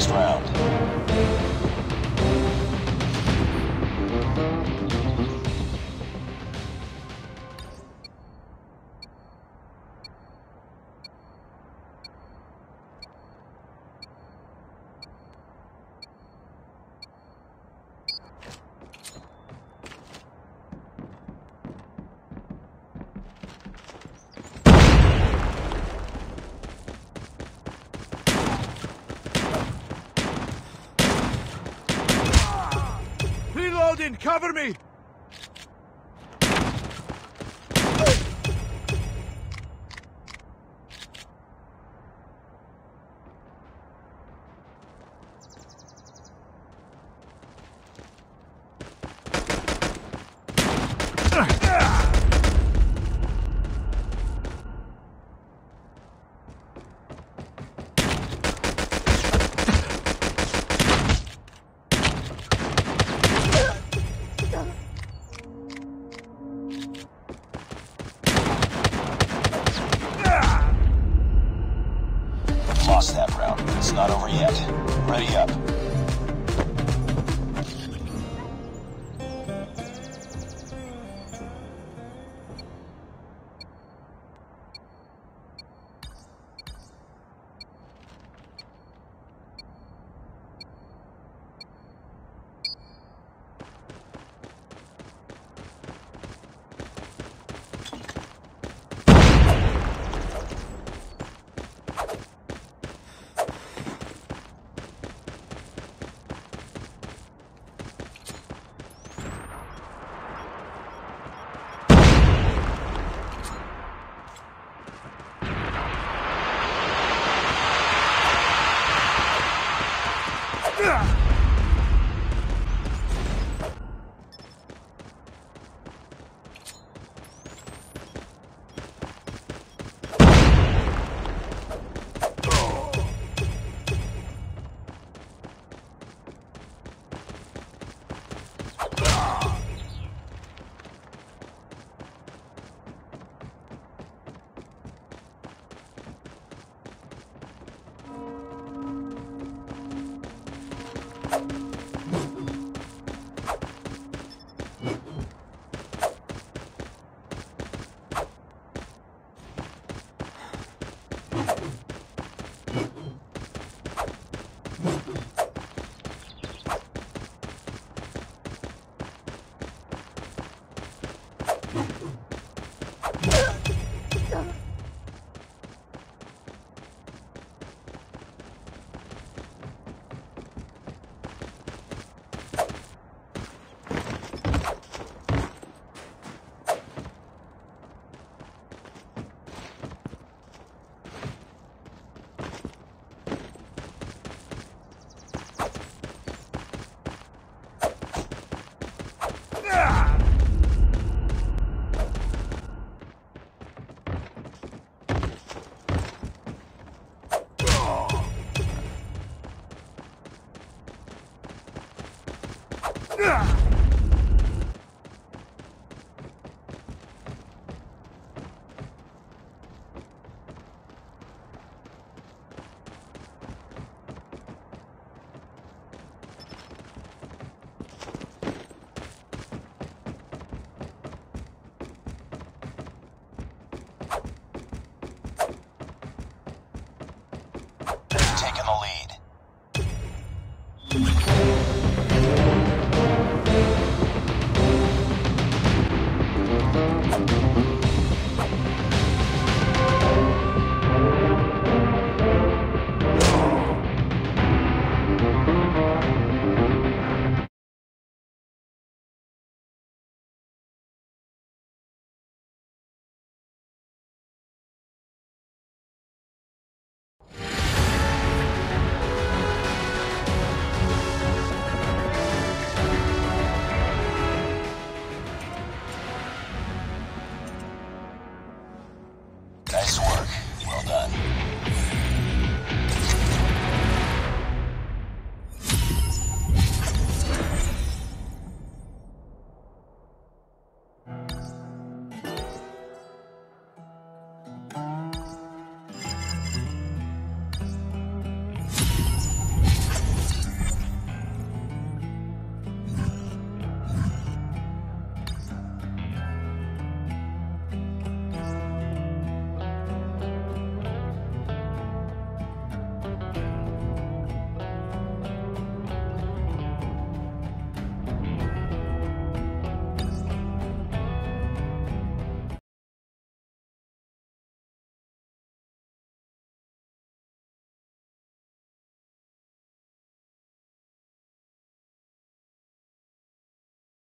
next round. Cover me! Taking the lead. Nice work. Well done.